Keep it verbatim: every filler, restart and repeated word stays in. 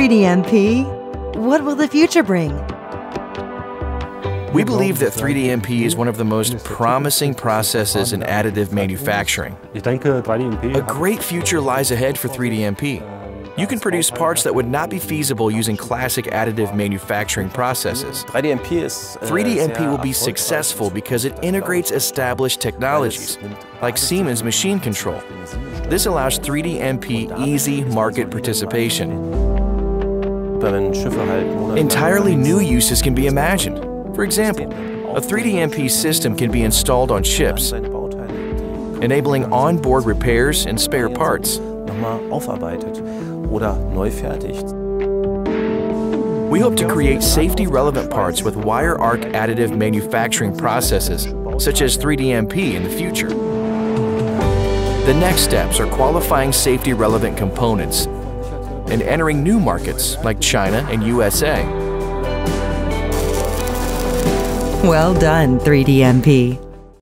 three D M P, what will the future bring? We believe that three D M P is one of the most promising processes in additive manufacturing. A great future lies ahead for three D M P. You can produce parts that would not be feasible using classic additive manufacturing processes. three D M P will be successful because it integrates established technologies, like Siemens machine control. This allows three D M P easy market participation. Entirely new uses can be imagined. For example, a three D M P system can be installed on ships, enabling onboard repairs and spare parts. We hope to create safety-relevant parts with wire arc additive manufacturing processes, such as three D M P, in the future. The next steps are qualifying safety-relevant components and entering new markets like China and U S A. Well done, three D M P.